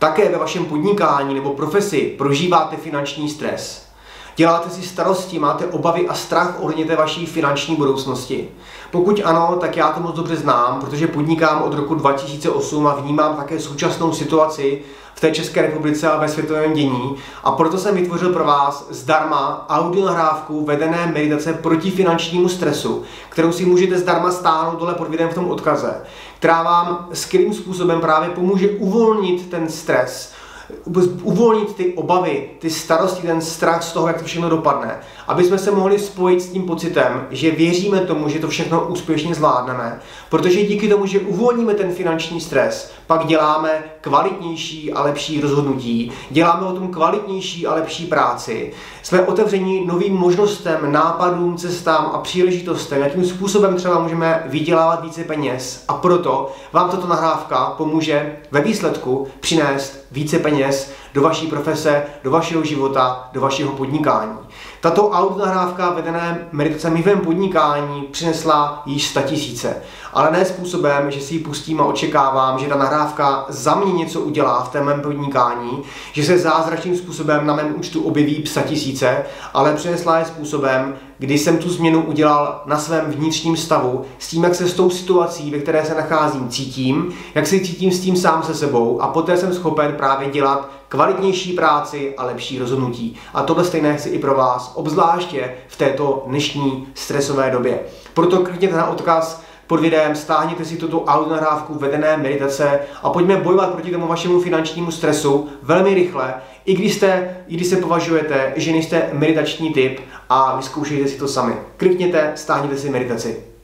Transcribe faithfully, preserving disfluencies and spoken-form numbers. Také ve vašem podnikání nebo profesi prožíváte finanční stres. Děláte si starosti, máte obavy a strach ohledně té vaší finanční budoucnosti. Pokud ano, tak já to moc dobře znám, protože podnikám od roku dva tisíce osm a vnímám také současnou situaci v té České republice a ve světovém dění, a proto jsem vytvořil pro vás zdarma audionahrávku vedené meditace proti finančnímu stresu, kterou si můžete zdarma stáhnout dole pod videem v tom odkaze, která vám skvělým způsobem právě pomůže uvolnit ten stres, uvolnit ty obavy, ty starosti, ten strach z toho, jak to všechno dopadne, aby jsme se mohli spojit s tím pocitem, že věříme tomu, že to všechno úspěšně zvládneme, protože díky tomu, že uvolníme ten finanční stres, pak děláme kvalitnější a lepší rozhodnutí, děláme o tom kvalitnější a lepší práci, jsme otevřeni novým možnostem, nápadům, cestám a příležitostem, jakým způsobem třeba můžeme vydělávat více peněz, a proto vám tato nahrávka pomůže ve výsledku přinést více peněz do vaší profese, do vašeho života, do vašeho podnikání. Tato audionahrávka vedené meditacemi v mém podnikání přinesla již statisíce, ale ne způsobem, že si ji pustím a očekávám, že ta nahrávka za mě něco udělá v té mém podnikání, že se zázračným způsobem na mém účtu objeví statisíce, ale přinesla je způsobem, kdy jsem tu změnu udělal na svém vnitřním stavu, s tím, jak se s tou situací, ve které se nacházím, cítím, jak se cítím s tím sám se sebou, a poté jsem schopen právě dělat kvalitnější práci a lepší rozhodnutí. A tohle stejné chci i pro vás, obzvláště v této dnešní stresové době. Proto klikněte na odkaz pod videem, stáhněte si tuto audionahrávku vedené meditace a pojďme bojovat proti tomu vašemu finančnímu stresu velmi rychle, i když, jste, i když se považujete, že nejste meditační typ, a vyzkoušejte si to sami. Klikněte, stáhněte si meditaci.